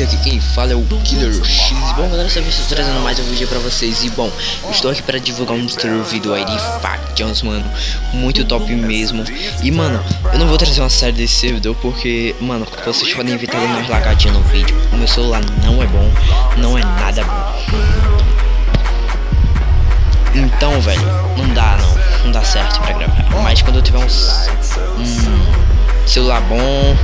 Aqui quem fala é o KILLER X. Bom galera, dessa vez estou trazendo mais um vídeo pra vocês. E bom, estou aqui para divulgar um servidor do ID Fact Jones, mano. Muito top mesmo. E mano, eu não vou trazer uma série desse servidor porque, mano, vocês podem evitar dando umas lagadinhas no vídeo. O meu celular não é bom, não é nada bom. Então velho, não dá certo pra gravar. Mas quando eu tiver um celular bom,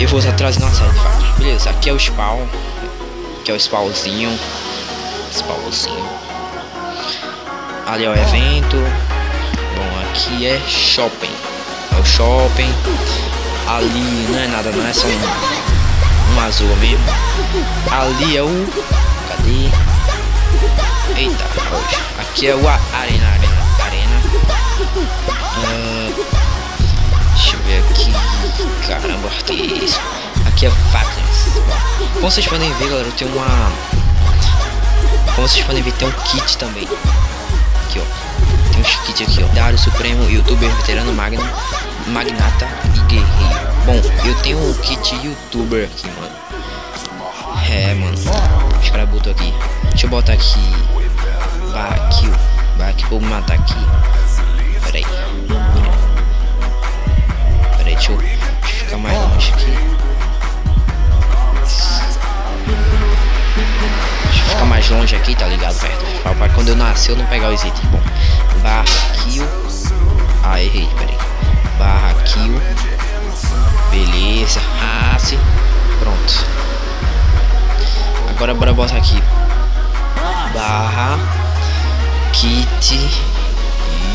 eu vou estar trazendo uma série de Fact. Beleza, aqui é o spawn, que é o spawnzinho. Ali é o evento. Bom, aqui é shopping, é o shopping. Ali não é nada, não é só um azul mesmo. Ali é o... cadê? Eita, hoje. Aqui é o arena. Deixa eu ver aqui. Caramba, artista. Aqui é Facts. Como vocês podem ver, galera, eu tenho uma... como vocês podem ver, tem um kit também. Aqui, ó. Tem uns kits aqui, ó. Dário Supremo, youtuber, veterano, magnata e guerreiro. Bom, eu tenho um kit youtuber aqui, mano. É, mano. Os caras botam aqui. Deixa eu botar aqui. Back, vou matar aqui. Pera aí. Deixa eu ficar mais longe aqui. Deixa eu ficar mais longe aqui, tá ligado? Perto. Pra quando eu nascer eu não pegar os itens. Bom, barra kill. Ah, errei, peraí. Barra kill. Beleza, race. Pronto. Agora bora botar aqui. Barra kit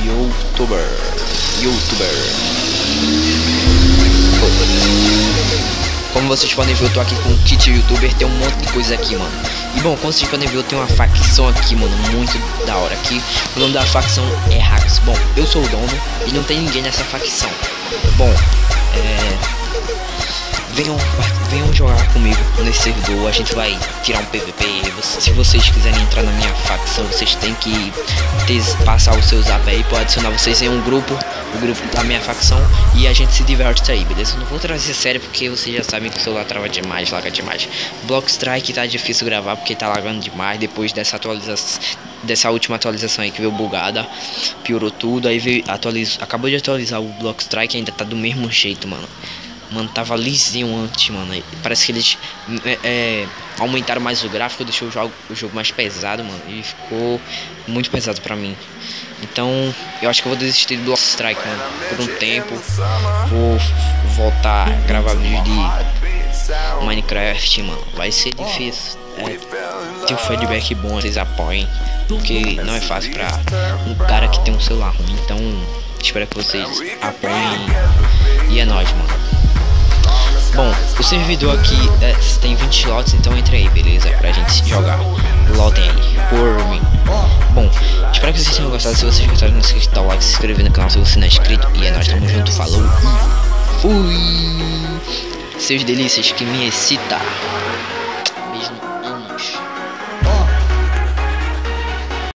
youtuber. Como vocês podem ver, eu tô aqui com o kit youtuber, tem um monte de coisa aqui, mano. E bom, como vocês podem ver, eu tenho uma facção aqui, mano, muito da hora aqui. O nome da facção é Hacks. Bom, eu sou o dono e não tem ninguém nessa facção. Bom, venham jogar comigo nesse servidor, a gente vai tirar um PVP. Se vocês quiserem entrar na minha facção, vocês têm que passar o seu zap aí pra adicionar vocês em um grupo, o grupo da minha facção, e a gente se diverte aí, beleza? Eu não vou trazer sério porque vocês já sabem que o celular trava demais, laga demais. Block Strike tá difícil gravar porque tá lagando demais depois dessa última atualização aí que veio bugada, piorou tudo, aí veio, acabou de atualizar o Block Strike e ainda tá do mesmo jeito, mano. Mano, tava lisinho antes, mano. Parece que eles aumentaram mais o gráfico, deixou o jogo mais pesado, mano. E ficou muito pesado pra mim. Então, eu acho que eu vou desistir do Block Strike, mano. Por um tempo. Vou voltar a gravar vídeo de Minecraft, mano. Vai ser difícil. Ter um feedback bom, vocês apoiem. Porque não é fácil pra um cara que tem um celular ruim. Então, espero que vocês apoiem. E é nóis, mano. Bom, o servidor aqui tem 20 lotes, então entra aí, beleza? Pra gente jogar. Lotem aí, por mim. Bom, espero que vocês tenham gostado. Se vocês gostaram, não esqueça de dar o like, se inscrever no canal se você não é inscrito. E é nóis, tamo junto, falou e fui! Seus delícias que me excita.